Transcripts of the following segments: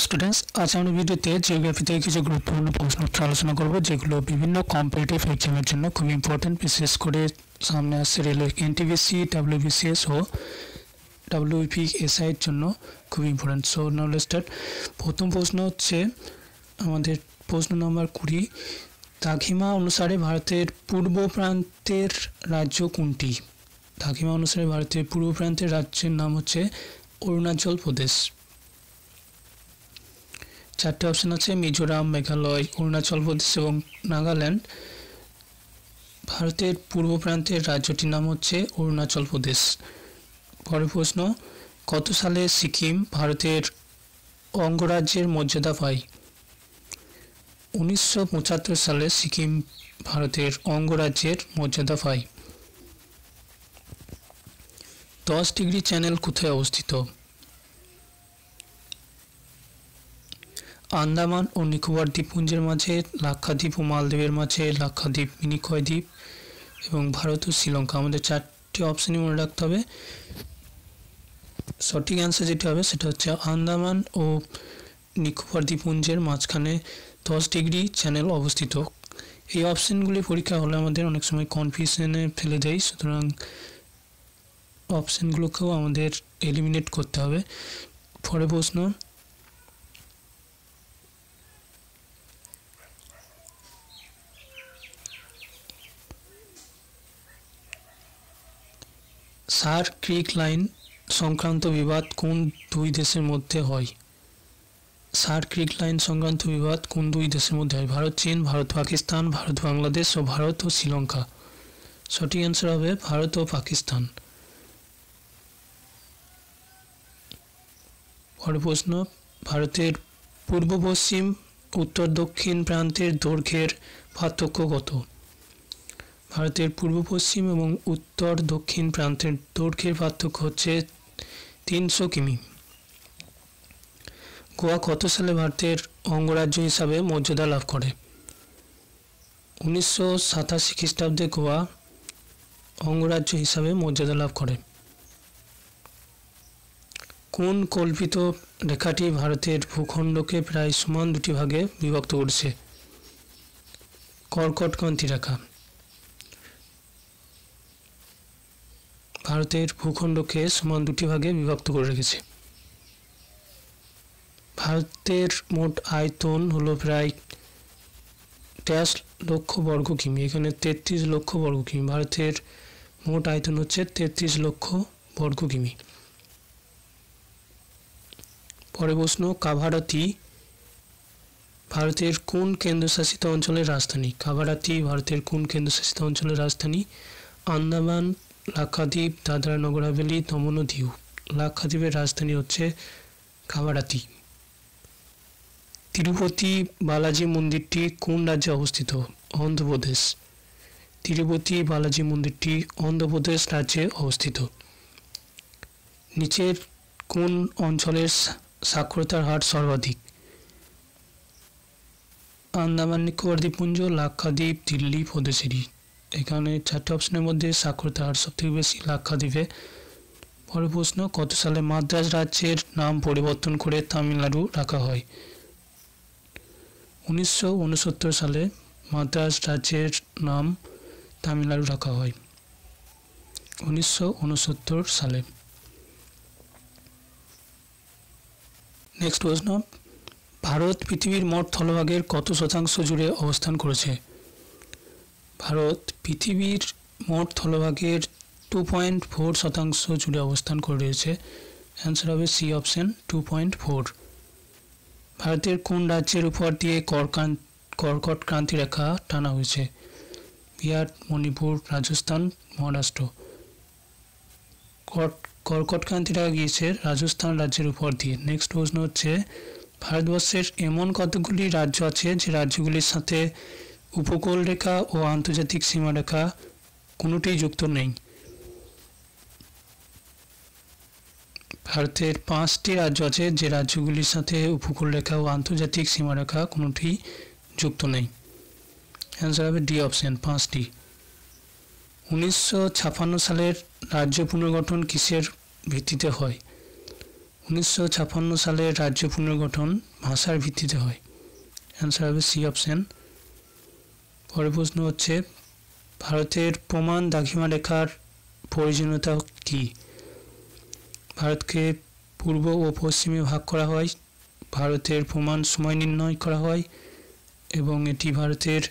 Students आज हम वीडियोते geography किछु गुरुत्वपूर्ण प्रश्न आलोचना करब जेगुलो विभिन्न कम्पिटिटिव एग्जामेर जोन्नो खूब इम्पोर्टेंट विशेष करे सामने आसछे रेलवे एनटीपीसी डब्ल्यूबीसीएस ओ डब्ल्यूपीएस एर जोन्नो खूब important. So now let's start. प्रथम प्रश्न होच्छे आमादेर प्रश्न नम्बर 20 दाघिमा अनुसारे भारतेर पूर्व प्रान्तेर राज्य कोनटी? दाघिमा अनुसारे भारतेर पूर्व प्रान्तेर राज्येर नाम होच्छे अरुणाचल प्रदेश। चारटे अपशन आछे मिजोराम, मेघालय, अरुणाचल प्रदेश और नागालैंड। भारतेर पूर्व प्रान्तेर राज्यटिर नाम होच्छे अरुणाचल प्रदेश। परेर प्रश्न कत साले सिक्किम भारतेर अंगराज्येर मर्यादा पाय? 1975 साले सिक्किम भारतेर अंगराज्येर मर्यादा पाय। 10 डिग्री चैनल कोथाय अवस्थित? आंदामान और निकोबार द्वीपपुंजेर माझे, लक्षद्वीप और मालदीवेर माझे, लक्षद्वीप, मिनिकय द्वीप और भारत और श्रीलंका। आमादेर चारटी अपशनई मने राखते हबे। सठिक आंसर जेटा हबे सेटा हच्छे आंदामान और निकोबार द्वीपपुंजेर माझखाने 10 डिग्री चैनल अवस्थित। ये अपशनगुली परीक्षा होले आमादेर अनेक समय कनफिउजने फेले देय, सुतरां अपशनगुलोकेও आमादेर एलिमिनेट करते हबे। পরের প্রশ্ন सार क्रिक लाइन संक्रांत विवाद कोन दुई देशेर मध्य हय? सार क्रिक लाइन संक्रांत विवाद कोन दुई देशेर मध्य हय? भारत चीन, भारत पाकिस्तान, भारत बांग्लादेश और भारत और श्रीलंका। सठिक आंसर हबे भारत और पाकिस्तान। परेर प्रश्न भारतेर पूर्व पश्चिम उत्तर दक्षिण प्रान्तेर दैर्घ्येर पार्थक्य कत? भारतेर पूर्व पश्चिम और उत्तर दक्षिण प्रान्तेर दैर्घ्येर पार्थक्य होच्छे 300 किमी। गोवा कत साले भारतेर अंगराज्य हिसाबे मर्यादा लाभ करे? 1987 ख्रिस्टाब्दे गोवा अंगराज्य हिसाबे मर्यादा लाभ करे। कोन कल्पित रेखाटी भारतेर भूखंडके प्राय समान दुटी भागे विभक्त करेछे? कर्कटक्रांति रेखा। भारतेर भूखंडके समान दुटी भागे विभक्त करे रेखेछे। भारतेर मोट आयतन हलो प्राय 23 लक्ष वर्ग किमी। एखाने 33 लक्ष वर्ग किमी। भारतेर मोट आयतन होच्छे 33 लक्ष वर्ग किमी। परेर प्रश्न काभाराती भारतेर कोन केंद्रशासित अंचलेर राजधानी? काभाराती भारतेर कोन केंद्रशासित अंचलेर राजधानी? आंदामान, लक्षद्वीप, दादरा नगर हवेली, दमन और दीव। लक्षद्वीपेर राजधानी होच्छे काभाराती। तिरुपति बालाजी मंदिरटी कोन राज्ये अवस्थित? अन्ध्र प्रदेश। तिरुपति बालाजी मंदिरटी अन्ध्र प्रदेश राज्ये अवस्थित। नीचेर कोन अंचलेर साक्षरतार हार सर्वाधिक? आंदामान निकोबार द्वीपपुंज, लक्षद्वीप, दिल्ली प्रदेशेरই। एखाने चारटे अपशनेर मध्य साक्षरतार हार सबथेके बेशी लक्षद्वीपे। परेर प्रश्न कत साले माद्रास राज्येर नाम परिवर्तन करे तमिलनाडु रखा हय? 1969 साले माद्रास राज्येर नाम तमिलनाडु रखा हय। 1969 साले। नेक्स्ट प्रश्न भारत पृथिवीर मोट थलभागेर कत शतांश जुड़े अवस्थान करेछे? भारत पृथिवीर मोट थलभागेर 2.4% जुड़े अवस्थान करे रयेछे। आंसर हबे सी अपशन 2.4। भारतेर कोन राज्येर ऊपर दिए कर्कट क्रांति रेखा टाना हयेछे? बिहार, मणिपुर, राजस्थान, महाराष्ट्र। कर्कट क्रांति रेखा गियेछे राजस्थान राज्येर ऊपर दिए। नेक्स्ट प्रश्न हच्छे भारतवर्षेर एमन कतगुली राज्य आछे जे राज्यगुलिर साथे उपकूल रेखा और आंतर्जातिक सीमा रेखा कोनोटी जुक्त नहीं? भारतेर 5टी राज्य आछे जे राज्यगुलिर साथे उपकूल रेखा और आंतर्जातिक सीमा रेखा कोनोटी जुक्त नहीं। आंसर हबे डी अपशन 5टी। 1956 सालेर राज्य पुनर्गठन किसेर ভিত্তিতে হয়? 1956 साले राज्य पुनर्गठन भाषार भित्तिते हय। आंसर हबे सी अपशन। परेर प्रश्न हच्छे भारतेर प्रमाण दाखिमा रेखार प्रयोजनीयता कि? भारत के पूर्व और पश्चिमे भाग करा हय। भारतेर प्रमाण समय निर्णय करा हय एबं एटी भारतेर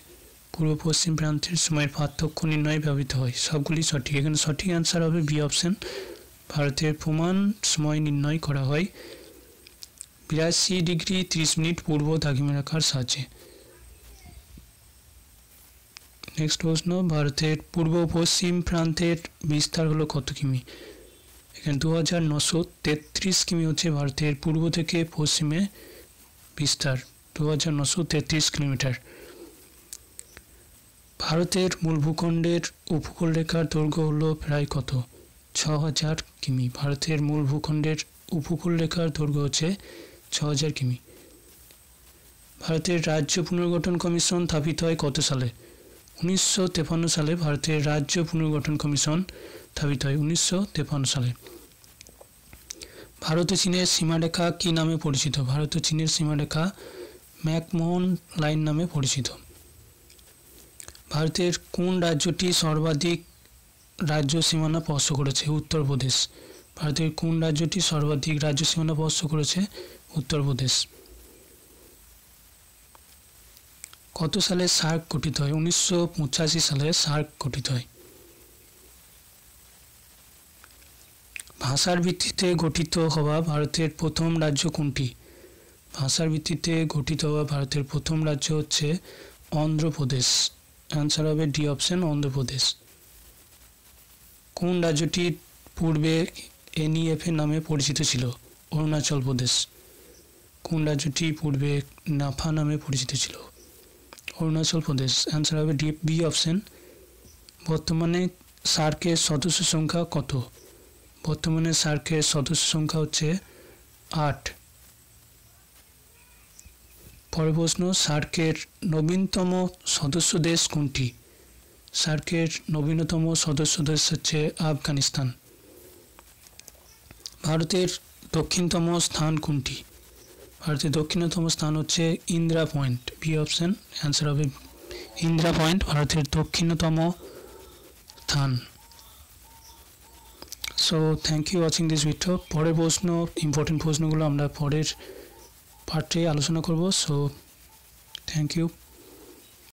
पूर्व पश्चिम प्रान्तेर समय पार्थक्य निर्णय व्यवहृत हय। सबगुली सठिक। एखाने सठिक आंसर हबे बी अपशन। भारतेर प्रमाण समय निर्णय करा हय 82 डिग्री 30 मिनट पूर्व दाखिमा रेखार साहाय्ये। नेक्स्ट प्रश्न भारतेर पूर्व पश्चिम प्रान्तेर विस्तार हलो कत किमी? एखाने 2933 किमी होच्छे भारतेर पूर्व थेके पश्चिमे विस्तार। 2933 किलोमीटर। भारतेर मूल भूखंडेर उपकूल रेखार दैर्घ्य हलो प्राय कत? 6000 किमी। भारतेर मूल भूखंडेर उपकूल रेखार दैर्घ्य होच्छे 6000 किमी। भारतेर राज्य पुनर्गठन कमिशन स्थापित हय कत साले? 1953 साले भारतीय राज्य पुनर्गठन कमिशन स्थापित हय 1953 साले। भारत और चीन सीमा रेखा की नामे परिचित? भारत और चीन सीमा रेखा मैकमोहन लाइन नामे परिचित। भारतेर कोन राज्यटी सर्वाधिक राज्य सीमाना स्पर्श करेছে? उत्तर प्रदेश। भारतेर कोन राज्यटी सर्वाधिक राज्य सीमाना स्पर्श करेছে? उत्तर प्रदेश। कत साले सार्क गठित हय? 1985 साले सार्क गठित हय। भाषार भित्तिते गठित हवा भारतेर प्रथम राज्य कोनटी? भाषार भित्तिते गठित हवा भारतेर प्रथम राज्य हच्छे अन्ध्र प्रदेश। आंसर हबे डी अपशन अन्ध्र प्रदेश। कोन राज्यटी पूर्वे एनईएफ नामे परिचित छिलो? अरुणाचल प्रदेश। कोन राज्यटी पूर्वे नाफा नामे परिचित छिलो? अरुणाचल प्रदेश। आंसर हबे डी बी अपशन। बर्तमाने सार्केर सदस्य संख्या कत? बर्तमाने सार्केर सदस्य संख्या होच्छे 8। परेर प्रश्न सार्केर नवीनतम सदस्य देश कोनटी? सार्केर नवीनतम सदस्य देश होच्छे आफगानिस्तान। भारतेर दक्षिणतम स्थान कोनटी? भारतेर दक्षिणतम स्थान होच्छे Indira point. B option. Answer हबे इंदिरा पॉइंट भारतेर दक्षिणतम स्थान। So thank you watching this video. परेर प्रश्न इम्पोर्टेंट प्रश्नगुलो आमरा परेर पार्टे आलोचना करब। So thank you.